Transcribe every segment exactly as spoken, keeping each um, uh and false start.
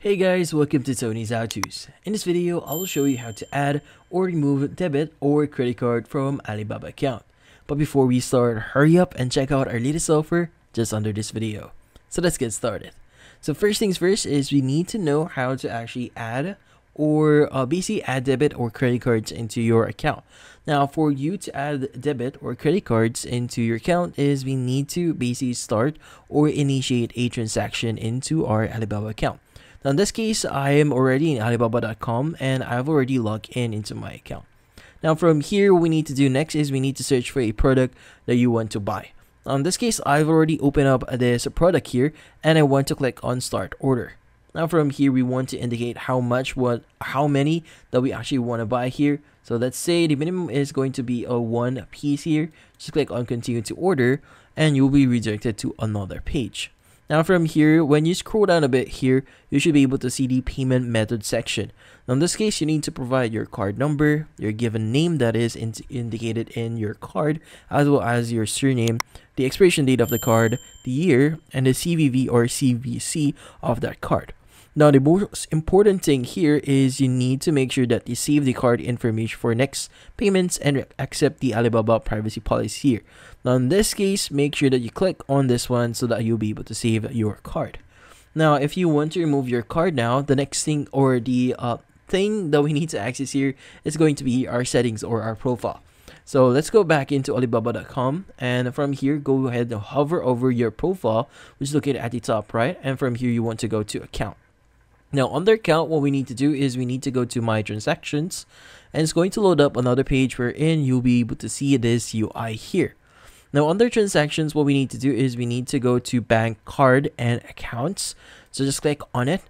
Hey guys, welcome to Tony's How To's. In this video, I will show you how to add or remove debit or credit card from Alibaba account. But before we start, hurry up and check out our latest offer just under this video. So let's get started. So first things first is we need to know how to actually add or uh, basically add debit or credit cards into your account. Now for you to add debit or credit cards into your account is we need to basically start or initiate a transaction into our Alibaba account. Now in this case, I am already in Alibaba dot com and I've already logged in into my account. Now from here, what we need to do next is we need to search for a product that you want to buy. Now in this case, I've already opened up this product here and I want to click on start order. Now from here, we want to indicate how much, what, how many that we actually want to buy here. So let's say the minimum is going to be a one piece here. Just click on continue to order and you'll be redirected to another page. Now from here, when you scroll down a bit here, you should be able to see the payment method section. Now in this case, you need to provide your card number, your given name that is in indicated in your card, as well as your surname, the expiration date of the card, the year, and the C V V or C V C of that card. Now the most important thing here is you need to make sure that you save the card information for next payments and accept the Alibaba privacy policy here. Now in this case, make sure that you click on this one so that you'll be able to save your card. Now if you want to remove your card now, the next thing or the uh, thing that we need to access here is going to be our settings or our profile. So let's go back into Alibaba dot com and from here, go ahead and hover over your profile, which is located at the top right, and from here you want to go to account. Now on their account, what we need to do is we need to go to my transactions and it's going to load up another page wherein you'll be able to see this U I here. Now on their transactions, what we need to do is we need to go to bank card and accounts. So just click on it.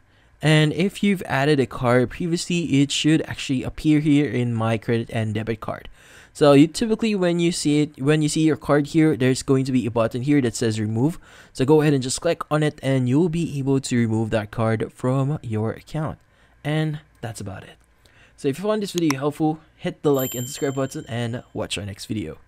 And if you've added a card previously, it should actually appear here in my credit and debit card. So you typically when you see it, when you see your card here, there's going to be a button here that says remove. So go ahead and just click on it and you'll be able to remove that card from your account. And that's about it. So if you found this video helpful, hit the like and subscribe button and watch our next video.